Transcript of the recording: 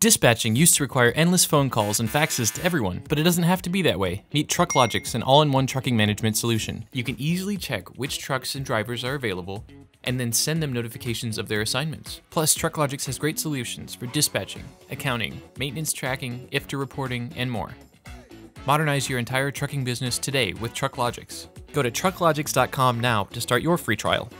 Dispatching used to require endless phone calls and faxes to everyone, but it doesn't have to be that way. Meet TruckLogics, an all-in-one trucking management solution. You can easily check which trucks and drivers are available, and then send them notifications of their assignments. Plus, TruckLogics has great solutions for dispatching, accounting, maintenance tracking, IFTA reporting, and more. Modernize your entire trucking business today with TruckLogics. Go to trucklogics.com now to start your free trial.